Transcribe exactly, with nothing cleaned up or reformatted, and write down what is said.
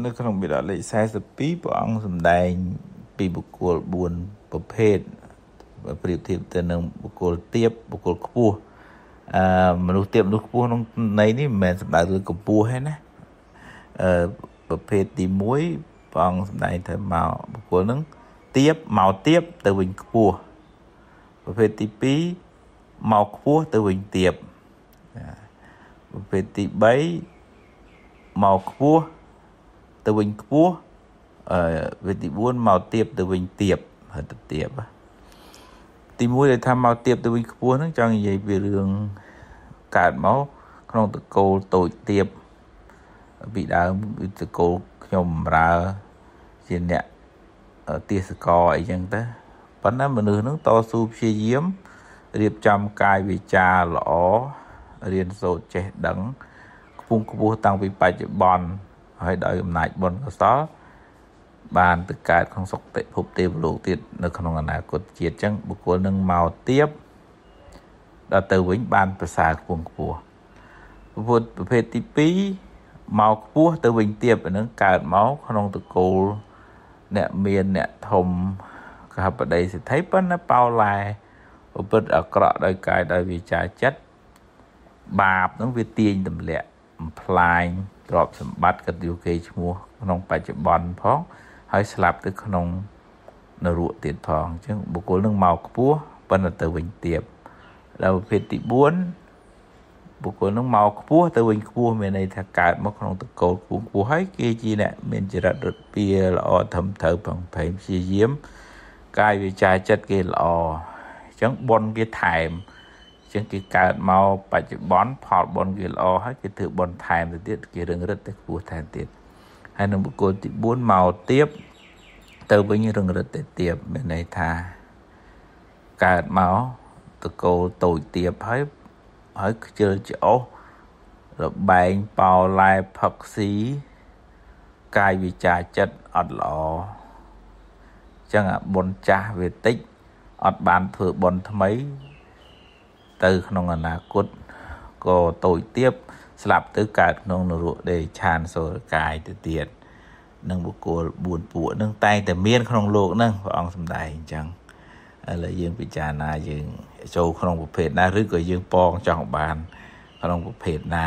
ในขนมบิดาเลยสายสปีปองสมดัยปีบุกโกลบุญประเภทปริบเทียบแต่หนึ่งบุกโกลเทียบบุกโกลกบูมนุษย์เทียบมนุษย์กบูน้องในนี่แม่สมดัยคือกบูให้นะประเภทตีมุ้ยปองสมดัยเธอมาบุกโกลนึงเทียบเมาเทียบแต่วิ่งกบูประเภทตีปีเมากบูแต่วิ่งเทียบประเภทตีใบเมากบูtừ bình cua về thì buôn màu tiệp từ bình tiệp hở từ tiệp thì mua để tham màu tiệp từ bình cua nó cho như vậy về đường cạn máu không từ cầu tội tiệp bị đá từ cầu nhom ra trên nè tia sợi chẳng thế vẫn là một nửa nước to súp chia yếm điệp chăm cài về trà lỏ riêng sầu trẻ đắng phun cua tăng bị bài bònให้ได้อำนาจบนกษัตริย์บานตึกการของศกเตะพบเตะลูกติดในขนมอนาคตเจียจังบุคคลหนึ่งเมาเทียบเราเติมวิ่งบานประสาทพวงกบัวประเภทที่ปีเมากบัวเติมวิ่งเทียบเป็นเรื่องการเมาขนมตะโกลเนี่ยเมียนเนี่ยทมครับประเดี๋ยวสิไทยปั้นนะเปล่าลายอุปนิสัยกระได้กายได้วิจารจัดบาปต้องวิตีนต่ำแหละพลายตรอบสมบัติกับยูเคชั่วขนมปัจจุบันพร้อมให้สลับด้วยขนมนรุติดทองเช่นบุคคลเรื่องเมากบัวเป็นอัตวิญเตียบเราเพศติบุญบุคคลเรื่องเมากบัวตะวิญบัวเมื่อในทางการเมื่อขนมตะโกนบุญบัวให้เกจีเนี่ยเมื่อจะรัดเปียละอทำเถอผังเผยชี้เยี่ยมกายวิจัยจัดเกลอเช่นบนเกลถ่ายจังกิการเมาปัจจุบันพอร์บอลกิลอให้กิถือบอลไทม์ติดกิเรื่องรัตกูแทนติดให้นบุกโกติบุญเมาเทียบเติมไปยังเรื่องรัตเทียบในทาการเมาตะโกตุยเทียบให้ให้เจอเจ้าระบายเปล่าลายผักสีกายวิจารจัดอัดหล่อจังอ่ะบอลจ่าเวติกอัดบานเถื่อบอลทำไมtừขนมอนาคตก็ต่อยเทียบสลับตื้อการขนมนรุเดชานโซลกายเตียดนั่งบุกโกบุญปู่นั่งไตแต่เมียนขนมโลกนั่งพระองค์สมได้จังอะไรยังปิจานายังโชว์ขนมประเภทนาหรือก็ยังปองจังบานขนมประเภทนา